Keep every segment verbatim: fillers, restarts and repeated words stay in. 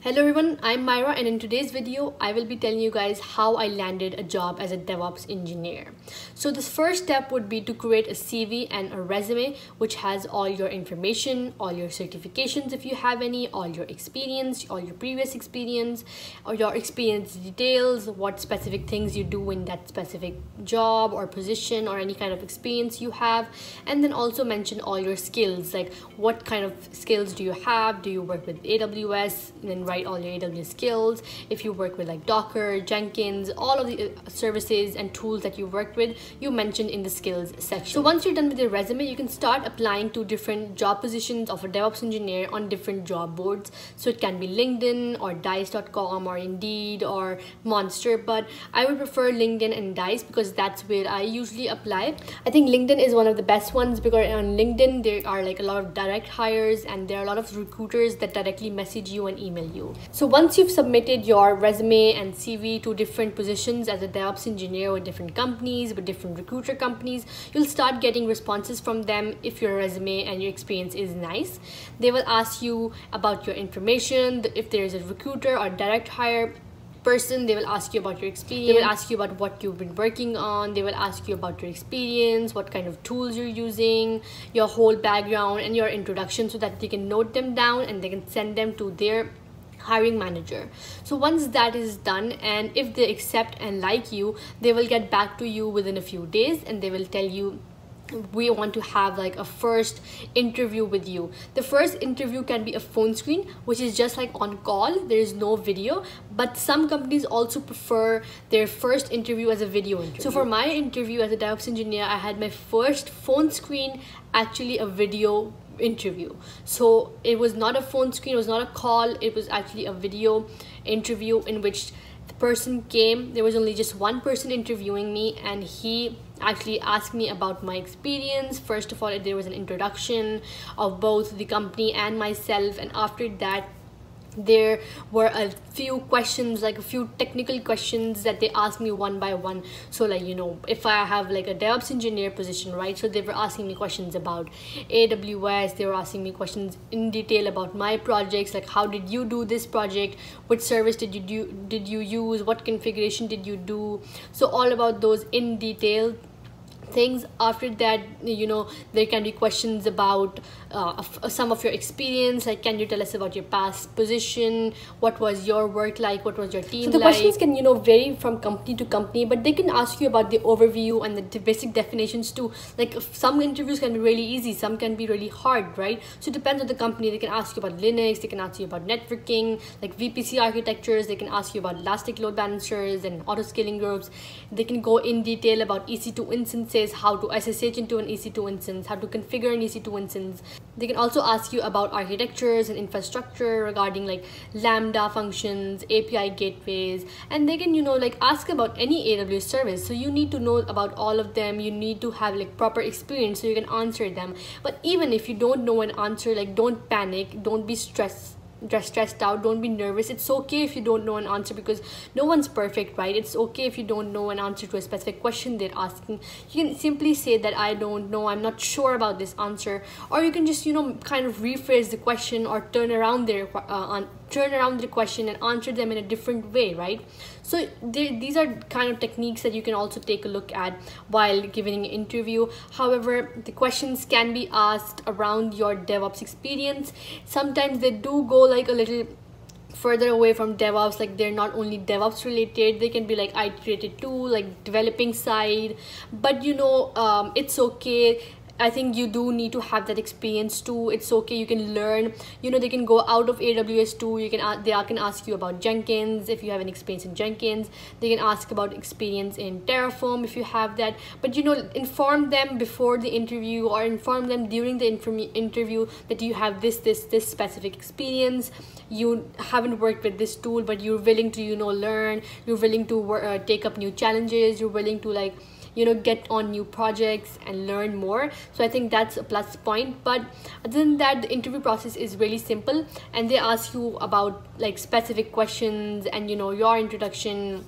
Hello everyone, I'm Myra, and in today's video I will be telling you guys how I landed a job as a DevOps engineer. So the first step would be to create a C V and a resume which has all your information, all your certifications if you have any, all your experience, all your previous experience, or your experience details, what specific things you do in that specific job or position or any kind of experience you have, and then also mention all your skills, like what kind of skills do you have, do you work with A W S, and then write all your A W S skills, if you work with like Docker, Jenkins, all of the services and tools that you worked with, you mentioned in the skills section. So once you're done with your resume, you can start applying to different job positions of a DevOps engineer on different job boards. So it can be LinkedIn or Dice dot com or Indeed or Monster, but I would prefer LinkedIn and Dice because that's where I usually apply. I think LinkedIn is one of the best ones because on LinkedIn there are like a lot of direct hires and there are a lot of recruiters that directly message you and email you. So once you've submitted your resume and C V to different positions as a DevOps engineer with different companies, with different recruiter companies, you'll start getting responses from them. If your resume and your experience is nice, they will ask you about your information. If there is a recruiter or direct hire person, they will ask you about your experience, they will ask you about what you've been working on, they will ask you about your experience, what kind of tools you're using, your whole background and your introduction, so that they can note them down and they can send them to their hiring manager. So once that is done, and if they accept and like you, they will get back to you within a few days and they will tell you, we want to have like a first interview with you. The first interview can be a phone screen, which is just like on call, there is no video, but some companies also prefer their first interview as a video interview. So for my interview as a DevOps engineer, I had my first phone screen, actually a video interview. So it was not a phone screen, it was not a call, it was actually a video interview in which the person came. There was only just one person interviewing me, and he actually asked me about my experience. First of all, there was an introduction of both the company and myself, and after that there were a few questions, like a few technical questions that they asked me one by one. So like, you know, if I have like a DevOps engineer position, right? So they were asking me questions about A W S, they were asking me questions in detail about my projects, like how did you do this project, which service did you do, did you use, what configuration did you do, so all about those in detail things. After that, you know, there can be questions about uh, some of your experience, like can you tell us about your past position, what was your work like, what was your team like. So the questions can, you know, vary from company to company, but they can ask you about the overview and the basic definitions too. Like some interviews can be really easy, some can be really hard, right? So it depends on the company. They can ask you about Linux, they can ask you about networking, like V P C architectures, they can ask you about elastic load balancers and auto scaling groups. They can go in detail about E C two instances, how to S S H into an E C two instance, how to configure an E C two instance. They can also ask you about architectures and infrastructure regarding like Lambda functions, A P I gateways, and they can, you know, like ask about any A W S service. So you need to know about all of them. You need to have like proper experience so you can answer them. But even if you don't know an answer, like don't panic, don't be stressed. Just stressed out, don't be nervous. It's okay if you don't know an answer because no one's perfect, right? It's okay if you don't know an answer to a specific question they're asking. You can simply say that I don't know, I'm not sure about this answer, or you can just, you know, kind of rephrase the question or turn around their uh, on turn around the question and answer them in a different way, right? So they, these are kind of techniques that you can also take a look at while giving an interview. However, the questions can be asked around your DevOps experience. Sometimes they do go like a little further away from DevOps, like they're not only DevOps related, they can be like I T related too, like developing side, but you know, um, it's okay. I think you do need to have that experience too. It's okay, you can learn. You know, they can go out of A W S too. You can they can ask you about Jenkins if you have an experience in Jenkins. They can ask about experience in Terraform if you have that. But you know, inform them before the interview or inform them during the interview that you have this this this specific experience. You haven't worked with this tool, but you're willing to, you know, learn. You're willing to work, uh, take up new challenges. You're willing to like, you know, get on new projects and learn more. So I think that's a plus point. But other than that, the interview process is really simple, and they ask you about like specific questions and, you know, your introduction,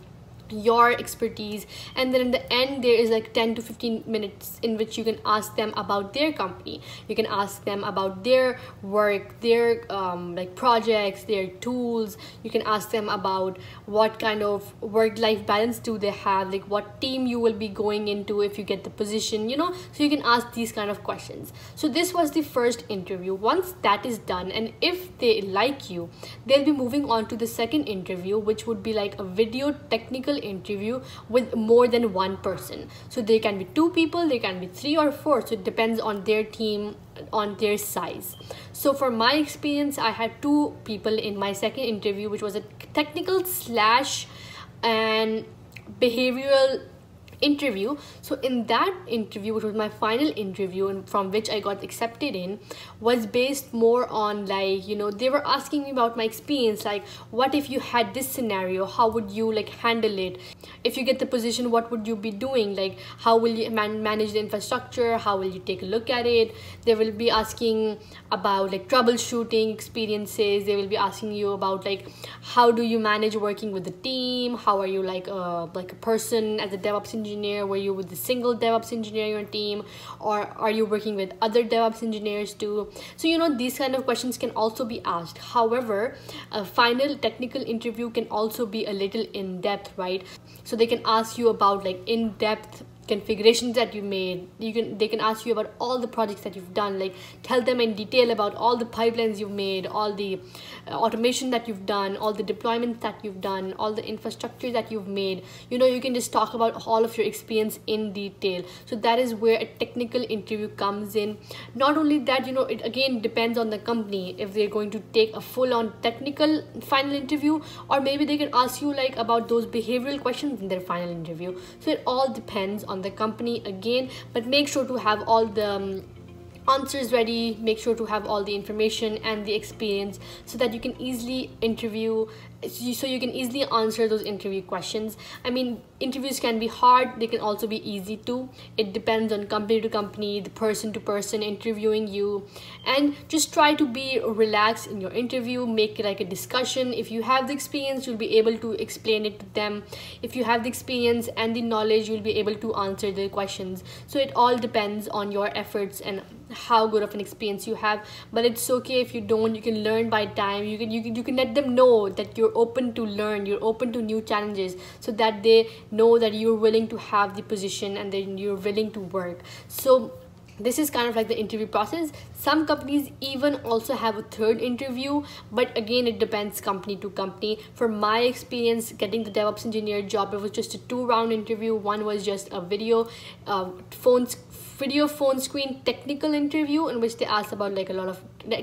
your expertise, and then in the end there is like ten to fifteen minutes in which you can ask them about their company, you can ask them about their work, their um, like projects, their tools, you can ask them about what kind of work-life balance do they have, like what team you will be going into if you get the position, you know. So you can ask these kind of questions. So this was the first interview. Once that is done, and if they like you, they'll be moving on to the second interview, which would be like a video technical interview with more than one person. So there can be two people, there can be three or four, so it depends on their team, on their size. So for my experience, I had two people in my second interview, which was a technical slash and behavioral interview. So in that interview, which was my final interview and from which I got accepted in, was based more on like, you know, they were asking me about my experience, like what if you had this scenario, how would you like handle it, if you get the position what would you be doing, like how will you man manage the infrastructure, how will you take a look at it. They will be asking about like troubleshooting experiences, they will be asking you about like how do you manage working with the team, how are you like a, like a person as a DevOps engineer. Engineer, were you with a single DevOps engineer in your team, or are you working with other DevOps engineers too? So you know, these kind of questions can also be asked. However, a final technical interview can also be a little in-depth, right? So they can ask you about like in-depth configurations that you made, you can they can ask you about all the projects that you've done, like tell them in detail about all the pipelines you've made, all the uh, automation that you've done, all the deployments that you've done, all the infrastructure that you've made. You know, you can just talk about all of your experience in detail. So that is where a technical interview comes in. Not only that, you know, it again depends on the company if they're going to take a full-on technical final interview, or maybe they can ask you like about those behavioral questions in their final interview. So it all depends on the company again, but make sure to have all the um, answers ready, make sure to have all the information and the experience so that you can easily interview, so you can easily answer those interview questions. I mean, interviews can be hard, they can also be easy too. It depends on company to company, the person to person interviewing you, and just try to be relaxed in your interview, make it like a discussion. If you have the experience, you'll be able to explain it to them. If you have the experience and the knowledge, you'll be able to answer the questions. So it all depends on your efforts and how good of an experience you have, but it's okay if you don't. You can learn by time. You can you can you can let them know that you're open to learn, you're open to new challenges, so that they know that you're willing to have the position and then you're willing to work. So this is kind of like the interview process. Some companies even also have a third interview, but again, it depends company to company. For my experience getting the DevOps engineer job, it was just a two-round interview. One was just a video uh, phone video phone screen technical interview in which they asked about like a lot of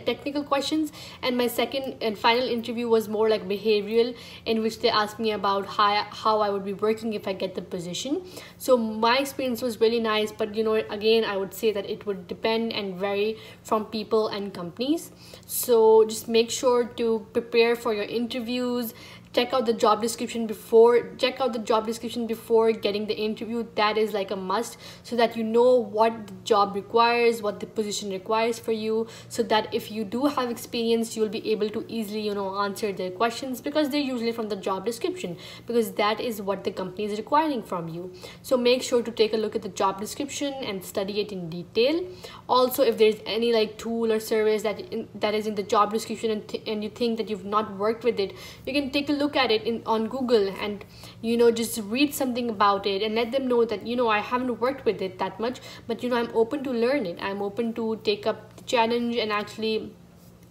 technical questions, and my second and final interview was more like behavioral, in which they asked me about how, how I would be working if I get the position. So my experience was really nice, but you know, again, I would say that it would depend and vary from people and companies. So just make sure to prepare for your interviews. Check out the job description before check out the job description before getting the interview. That is like a must, so that you know what the job requires, what the position requires for you, so that if you do have experience, you'll be able to easily, you know, answer their questions, because they're usually from the job description, because that is what the company is requiring from you. So make sure to take a look at the job description and study it in detail. Also, if there's any like tool or service that in, that is in the job description and, th and you think that you've not worked with it, you can take a look Look at it in on Google, and you know, just read something about it and let them know that, you know, I haven't worked with it that much, but you know, I'm open to learn it, I'm open to take up the challenge and actually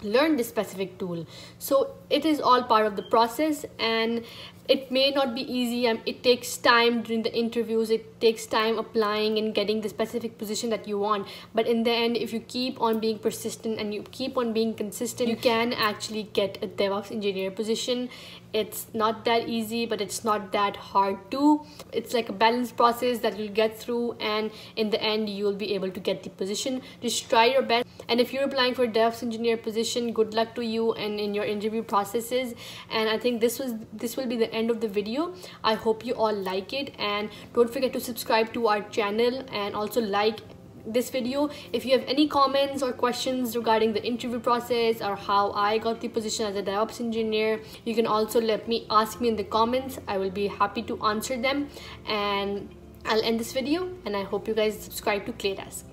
learn this specific tool. So it is all part of the process, and it may not be easy. Um, it takes time during the interviews, it takes time applying and getting the specific position that you want, but in the end, if you keep on being persistent and you keep on being consistent, you can actually get a DevOps engineer position. It's not that easy, but it's not that hard too. It's like a balanced process that you'll get through, and in the end, you'll be able to get the position. Just try your best, and if you're applying for a DevOps engineer position, good luck to you and in your interview processes. And I think this was this will be the end of the video. I hope you all like it, and don't forget to subscribe to our channel and also like this video. If you have any comments or questions regarding the interview process or how I got the position as a DevOps engineer, you can also let me ask me in the comments. I will be happy to answer them, and I'll end this video, and I hope you guys subscribe to ClayDesk.